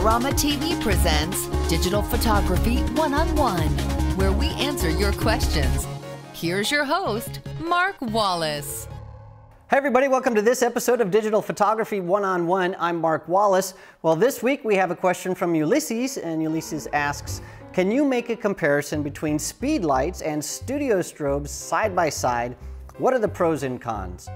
Adorama TV presents Digital Photography One-on-One, where we answer your questions. Here's your host, Mark Wallace. Hey everybody, welcome to this episode of Digital Photography One-on-One. I'm Mark Wallace. Well, this week we have a question from Ulysses, and Ulysses asks, can you make a comparison between Speedlights and studio strobes side by side? What are the pros and cons?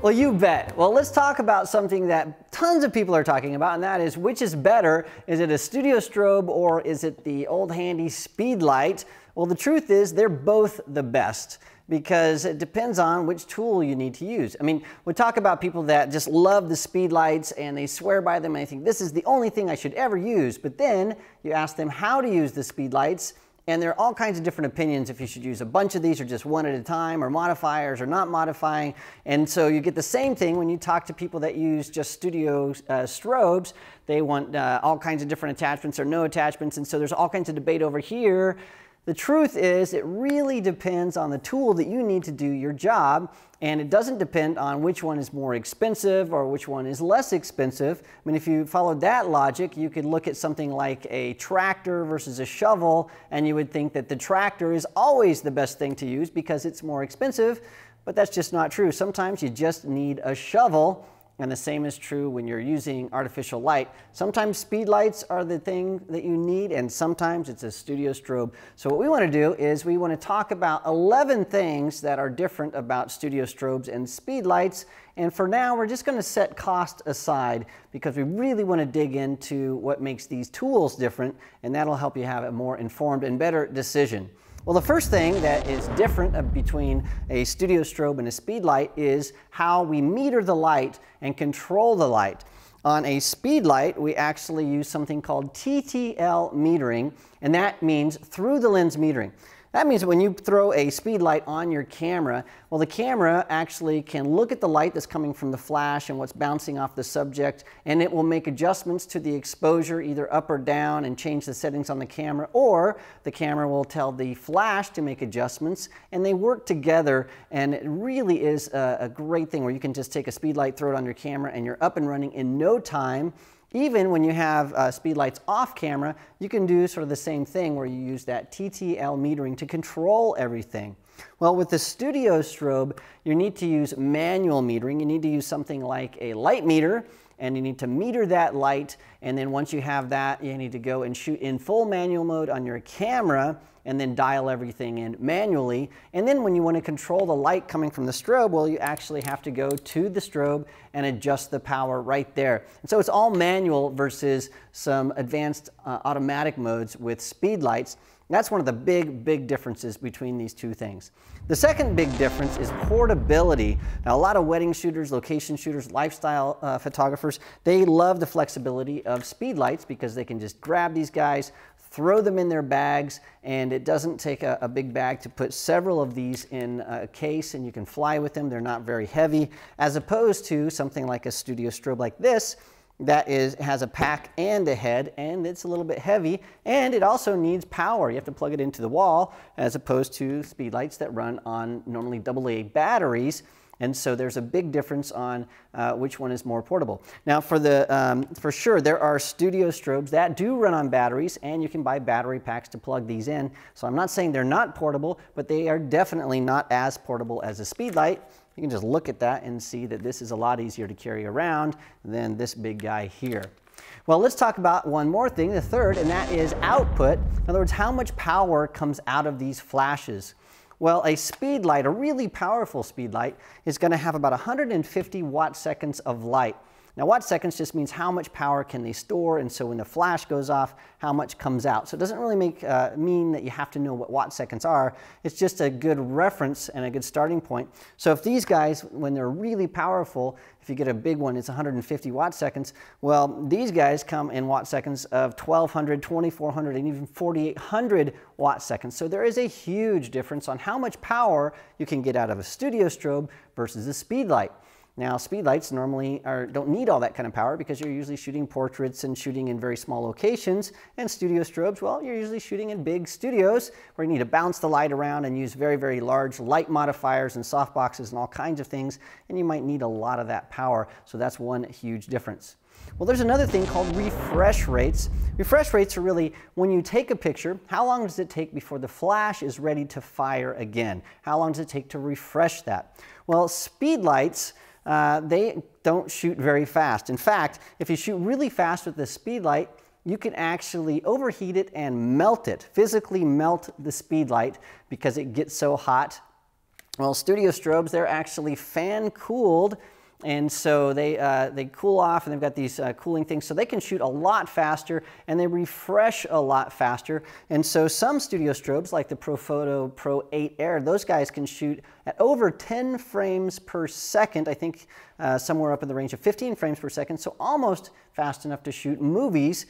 Well, you bet. Well, let's talk about something that tons of people are talking about, and that is, which is better? Is it a studio strobe or is it the old handy Speedlight? Well, the truth is they're both the best, because it depends on which tool you need to use. I mean, we talk about people that just love the Speedlights and they swear by them and they think this is the only thing I should ever use, but then you ask them how to use the Speedlights, and there are all kinds of different opinions if you should use a bunch of these or just one at a time, or modifiers or not modifying. And so you get the same thing when you talk to people that use just studio strobes. They want all kinds of different attachments or no attachments. And so there's all kinds of debate over here. The truth is it really depends on the tool that you need to do your job, and it doesn't depend on which one is more expensive or which one is less expensive. I mean, if you followed that logic, you could look at something like a tractor versus a shovel, and you would think that the tractor is always the best thing to use because it's more expensive, but that's just not true. Sometimes you just need a shovel. And the same is true when you're using artificial light. Sometimes Speedlights are the thing that you need, and sometimes it's a studio strobe. So what we want to do is we want to talk about 11 things that are different about studio strobes and Speedlights. And for now, we're just going to set cost aside because we really want to dig into what makes these tools different, and that'll help you have a more informed and better decision. Well, the first thing that is different between a studio strobe and a Speedlight is how we meter the light and control the light. On a Speedlight, we actually use something called TTL metering, and that means through the lens metering. That means when you throw a Speedlight on your camera, well, the camera actually can look at the light that's coming from the flash and what's bouncing off the subject, and it will make adjustments to the exposure, either up or down, and change the settings on the camera, or the camera will tell the flash to make adjustments, and they work together. And it really is a great thing where you can just take a Speedlight, throw it on your camera, and you're up and running in no time. Even when you have Speedlights off camera, you can do sort of the same thing where you use that TTL metering to control everything. Well, with the studio strobe, you need to use manual metering. You need to use something like a light meter, and you need to meter that light, and then once you have that, you need to go and shoot in full manual mode on your camera and then dial everything in manually. And then when you want to control the light coming from the strobe, well, you actually have to go to the strobe and adjust the power right there. And so it's all manual versus some advanced automatic modes with Speedlights. That's one of the big differences between these two things. The second big difference is portability. Now, a lot of wedding shooters, location shooters, lifestyle photographers, they love the flexibility of Speedlights because they can just grab these guys, throw them in their bags, and it doesn't take a big bag to put several of these in a case, and you can fly with them. They're not very heavy, as opposed to something like a studio strobe like this, that has a pack and a head, and it's a little bit heavy, and it also needs power. You have to plug it into the wall, as opposed to Speedlights that run on normally AA batteries. And so there's a big difference on which one is more portable. Now, for sure, there are studio strobes that do run on batteries, and you can buy battery packs to plug these in. So I'm not saying they're not portable, but they are definitely not as portable as a Speedlight. You can just look at that and see that this is a lot easier to carry around than this big guy here. Well, let's talk about one more thing, the third, and that is output. In other words, how much power comes out of these flashes. Well, a Speedlight, a really powerful Speedlight, is going to have about 150 watt-seconds of light. Now, watt-seconds just means how much power can they store, and so when the flash goes off, how much comes out. So it doesn't really mean that you have to know what watt-seconds are. It's just a good reference and a good starting point. So if these guys, when they're really powerful, if you get a big one, it's 150 watt-seconds. Well, these guys come in watt-seconds of 1,200, 2,400, and even 4,800 watt-seconds. So there is a huge difference on how much power you can get out of a studio strobe versus a Speedlight. Now, speedlights normally don't need all that kind of power because you're usually shooting portraits and shooting in very small locations. And studio strobes, well, you're usually shooting in big studios where you need to bounce the light around and use very, very large light modifiers and softboxes and all kinds of things. And you might need a lot of that power. So that's one huge difference. Well, there's another thing called refresh rates. Refresh rates are really when you take a picture, how long does it take before the flash is ready to fire again? How long does it take to refresh that? Well, speedlights, they don't shoot very fast. In fact, if you shoot really fast with the speedlight, you can actually overheat it and melt it, physically melt the speedlight because it gets so hot. Well, studio strobes, they're actually fan cooled, and so they cool off, and they've got these cooling things, so they can shoot a lot faster and they refresh a lot faster. And so some studio strobes like the Profoto Pro 8 Air, those guys can shoot at over 10 frames per second, I think somewhere up in the range of 15 frames per second, so almost fast enough to shoot movies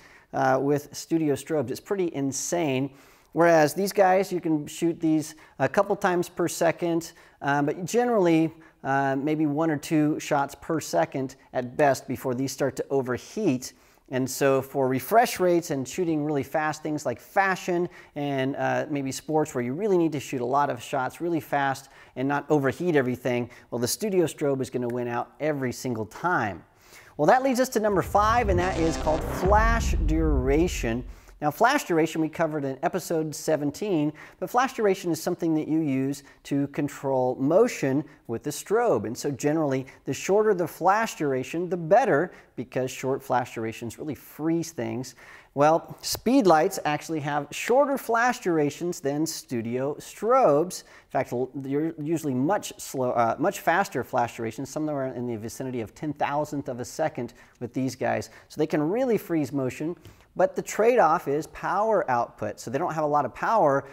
with studio strobes. It's pretty insane. Whereas these guys, you can shoot these a couple times per second, but generally maybe one or two shots per second at best before these start to overheat. And so for refresh rates and shooting really fast things like fashion and maybe sports where you really need to shoot a lot of shots really fast and not overheat everything, well, the studio strobe is going to win out every single time. Well, that leads us to number 5, and that is called flash duration. Now, flash duration we covered in episode 17, but flash duration is something that you use to control motion with the strobe. And so generally, the shorter the flash duration, the better, because short flash durations really freeze things. Well, speedlights actually have shorter flash durations than studio strobes. In fact, they're usually much faster flash durations, somewhere in the vicinity of 10,000th of a second with these guys. So they can really freeze motion. But the trade-off is power output. So they don't have a lot of power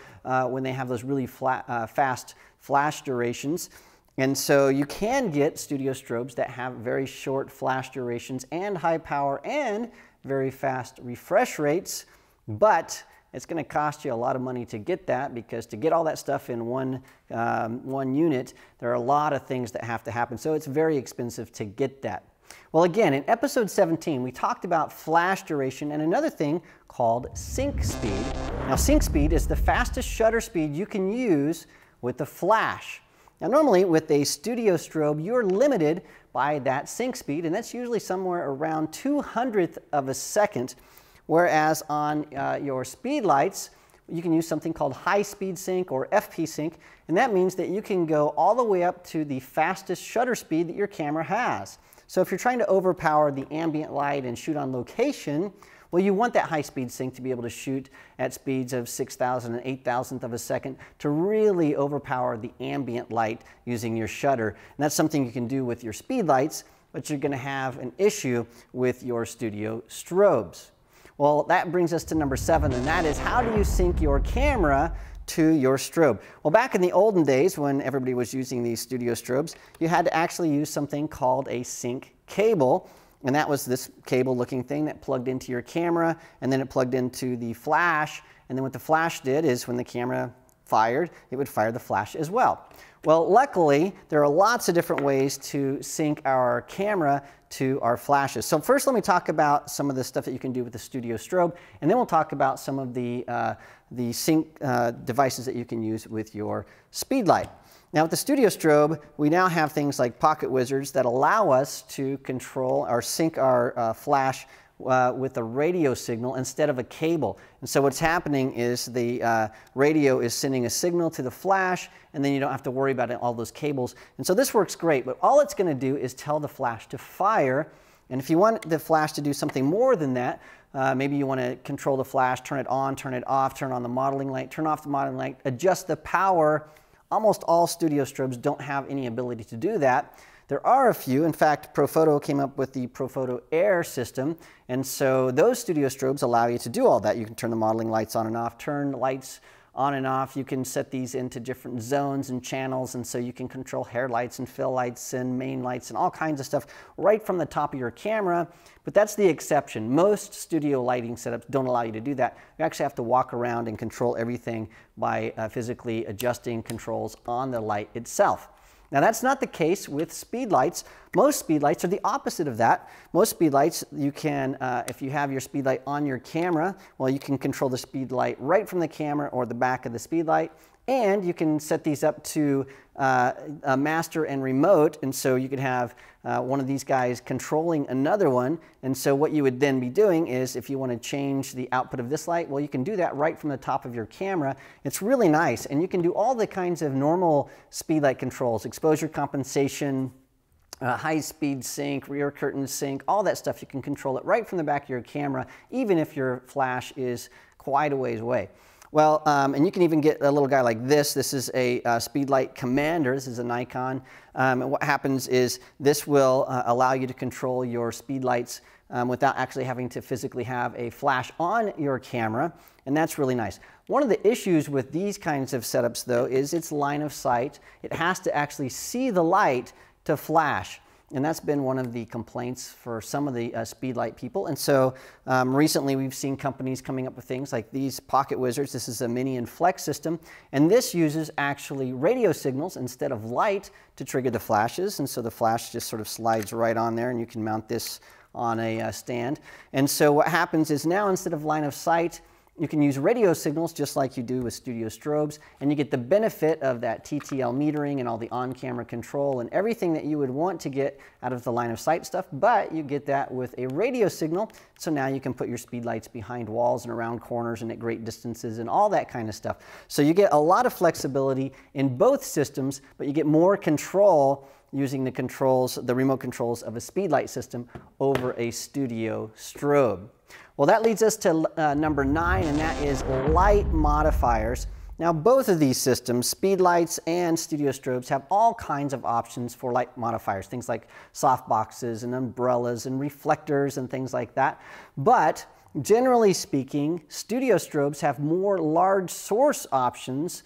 when they have those really fast flash durations. And so you can get studio strobes that have very short flash durations and high power and very fast refresh rates, but it's going to cost you a lot of money to get that, because to get all that stuff in one unit, there are a lot of things that have to happen. So it's very expensive to get that. Well, again, in episode 17, we talked about flash duration and another thing called sync speed. Now, sync speed is the fastest shutter speed you can use with the flash. Now, normally with a studio strobe, you're limited by that sync speed, and that's usually somewhere around 200th of a second, whereas on your speedlights, you can use something called high-speed sync or FP sync, and that means that you can go all the way up to the fastest shutter speed that your camera has. So if you're trying to overpower the ambient light and shoot on location, well, you want that high-speed sync to be able to shoot at speeds of 6,000 and 8,000th of a second to really overpower the ambient light using your shutter. And that's something you can do with your speedlights, but you're going to have an issue with your studio strobes. Well, that brings us to number 7, and that is, how do you sync your camera to your strobe? Well, back in the olden days when everybody was using these studio strobes, you had to actually use something called a sync cable, and that was this cable looking thing that plugged into your camera, and then it plugged into the flash, and then what the flash did is when the camera fired, it would fire the flash as well. Well, luckily, there are lots of different ways to sync our camera to our flashes. So first, let me talk about some of the stuff that you can do with the studio strobe, and then we'll talk about some of the sync devices that you can use with your speedlight. Now, with the studio strobe, we now have things like Pocket Wizards that allow us to control or sync our flash with a radio signal instead of a cable. And so what's happening is the radio is sending a signal to the flash, and then you don't have to worry about all those cables. And so this works great, but all it's going to do is tell the flash to fire. And if you want the flash to do something more than that, maybe you want to control the flash, turn it on, turn it off, turn on the modeling light, turn off the modeling light, adjust the power. Almost all studio strobes don't have any ability to do that. There are a few. In fact, Profoto came up with the Profoto Air system, and so those studio strobes allow you to do all that. You can turn the modeling lights on and off, turn lights on and off. You can set these into different zones and channels, and so you can control hair lights and fill lights and main lights and all kinds of stuff right from the top of your camera. But that's the exception. Most studio lighting setups don't allow you to do that. You actually have to walk around and control everything by physically adjusting controls on the light itself. Now that's not the case with speedlights. Most speedlights are the opposite of that. Most speedlights, you can, if you have your speedlight on your camera, well, you can control the speedlight right from the camera or the back of the speedlight. And you can set these up to a master and remote, and so you could have one of these guys controlling another one. And so what you would then be doing is, if you want to change the output of this light, well, you can do that right from the top of your camera. It's really nice, and you can do all the kinds of normal speedlight controls: exposure compensation, high-speed sync, rear curtain sync, all that stuff. You can control it right from the back of your camera, even if your flash is quite a ways away. Well, and you can even get a little guy like this. This is a Speedlight Commander. This is a Nikon. And what happens is this will allow you to control your speedlights without actually having to physically have a flash on your camera, and that's really nice. One of the issues with these kinds of setups, though, is its line of sight. It has to actually see the light to flash. And that's been one of the complaints for some of the speedlight people. And so recently we've seen companies coming up with things like these Pocket Wizards. This is a mini and flex system. And this uses actually radio signals instead of light to trigger the flashes. And so the flash just sort of slides right on there, and you can mount this on a stand. And so what happens is now, instead of line of sight, you can use radio signals just like you do with studio strobes, and you get the benefit of that TTL metering and all the on-camera control and everything that you would want to get out of the line of sight stuff, but you get that with a radio signal. So now you can put your speedlights behind walls and around corners and at great distances and all that kind of stuff. So you get a lot of flexibility in both systems, but you get more control using the controls, the remote controls of a speedlight system over a studio strobe. Well, that leads us to number 9, and that is light modifiers. Now, both of these systems, speedlights and studio strobes, have all kinds of options for light modifiers, things like softboxes and umbrellas and reflectors and things like that. But generally speaking, studio strobes have more large source options,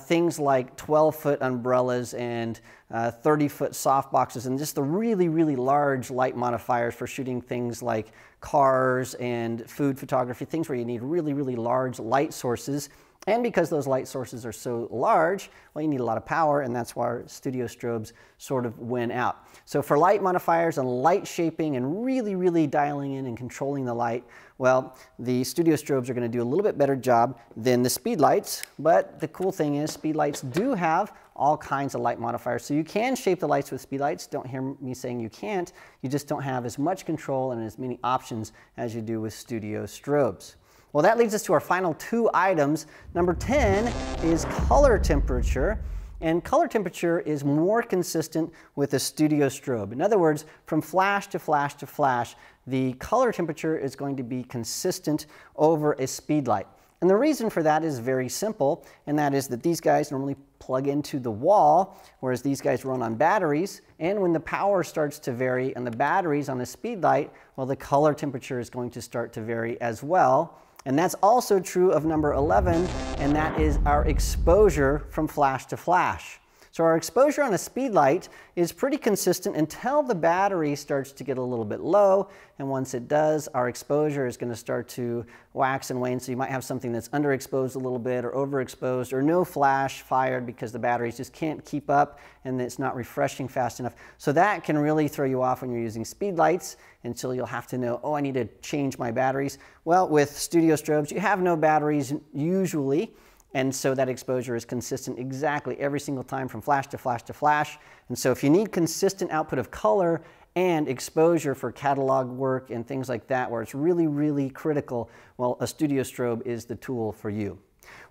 things like 12-foot umbrellas and 30-foot softboxes, and just the really, really large light modifiers for shooting things like cars and food photography, things where you need really, really large light sources. And because those light sources are so large, well, you need a lot of power, and that's why our studio strobes sort of win out. So for light modifiers and light shaping and really, really dialing in and controlling the light, well, the studio strobes are going to do a little bit better job than the speedlights. But the cool thing is speedlights do have all kinds of light modifiers. So you can shape the lights with speedlights. Don't hear me saying you can't. You just don't have as much control and as many options as you do with studio strobes. Well, that leads us to our final two items. Number 10 is color temperature. And color temperature is more consistent with a studio strobe. In other words, from flash to flash to flash, the color temperature is going to be consistent over a speedlight. And the reason for that is very simple, and that is that these guys normally plug into the wall, whereas these guys run on batteries. And when the power starts to vary on the batteries on a speedlight, well, the color temperature is going to start to vary as well. And that's also true of number 11, and that is our exposure from flash to flash. So our exposure on a speedlight is pretty consistent until the battery starts to get a little bit low. And once it does, our exposure is going to start to wax and wane. So you might have something that's underexposed a little bit or overexposed or no flash fired because the batteries just can't keep up and it's not refreshing fast enough. So that can really throw you off when you're using speedlights, until you'll have to know, oh, I need to change my batteries. Well, with studio strobes, you have no batteries usually. And so that exposure is consistent exactly every single time from flash to flash to flash. And so if you need consistent output of color and exposure for catalog work and things like that, where it's really, really critical, well, a studio strobe is the tool for you.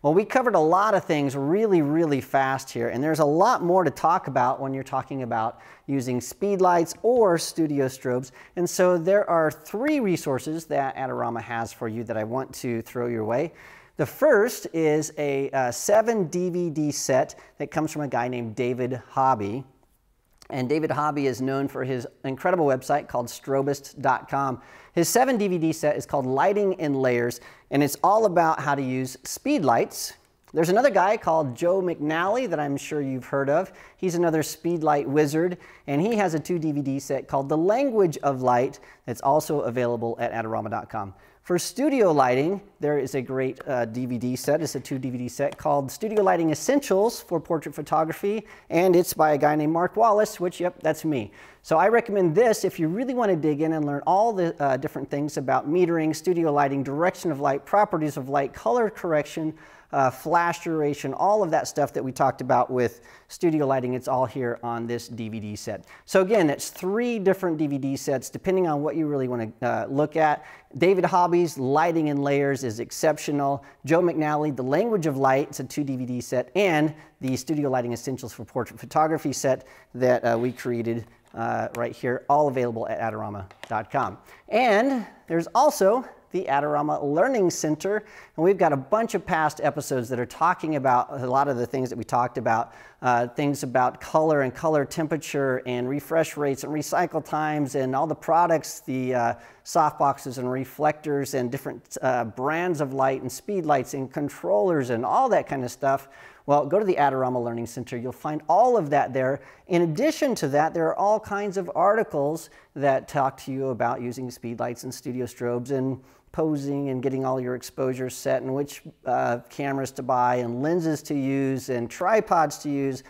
Well, we covered a lot of things really, really fast here, and there's a lot more to talk about when you're talking about using speedlights or studio strobes. And so there are 3 resources that Adorama has for you that I want to throw your way. The first is a 7 DVD set that comes from a guy named David Hobby. And David Hobby is known for his incredible website called Strobist.com. His 7 DVD set is called Lighting in Layers, and it's all about how to use speedlights. There's another guy called Joe McNally that I'm sure you've heard of. He's another speedlight wizard, and he has a 2 DVD set called The Language of Light that's also available at Adorama.com. For studio lighting, there is a great DVD set. It's a two DVD set called Studio Lighting Essentials for Portrait Photography, and it's by a guy named Mark Wallace, which, yep, that's me. So I recommend this if you really want to dig in and learn all the different things about metering, studio lighting, direction of light, properties of light, color correction, flash duration, all of that stuff that we talked about with studio lighting. It's all here on this DVD set. So again, that's three different DVD sets depending on what you really want to look at. David Hobby's Lighting in Layers is exceptional. Joe McNally, The Language of Light, it's a two DVD set, and the Studio Lighting Essentials for Portrait Photography set that we created right here, all available at adorama.com. And there's also the Adorama Learning Center, and we've got a bunch of past episodes that are talking about a lot of the things that we talked about, things about color and color temperature and refresh rates and recycle times and all the products, the softboxes and reflectors and different brands of light and speed lights and controllers and all that kind of stuff. Well, go to the Adorama Learning Center. You'll find all of that there. In addition to that, there are all kinds of articles that talk to you about using speedlights and studio strobes and posing and getting all your exposure set and which cameras to buy and lenses to use and tripods to use.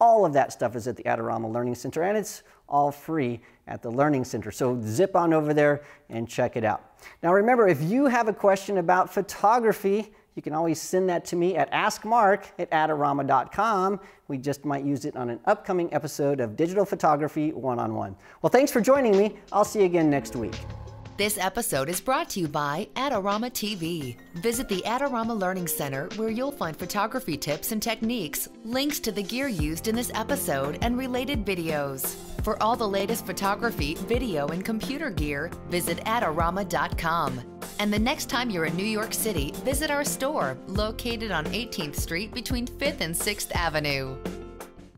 All of that stuff is at the Adorama Learning Center, and it's all free at the Learning Center. So zip on over there and check it out. Now remember, if you have a question about photography, you can always send that to me at askmark@adorama.com. We just might use it on an upcoming episode of Digital Photography One-on-One. Well, thanks for joining me. I'll see you again next week. This episode is brought to you by Adorama TV. Visit the Adorama Learning Center, where you'll find photography tips and techniques, links to the gear used in this episode, and related videos. For all the latest photography, video, and computer gear, visit adorama.com. And the next time you're in New York City, visit our store, located on 18th Street between 5th and 6th Avenue.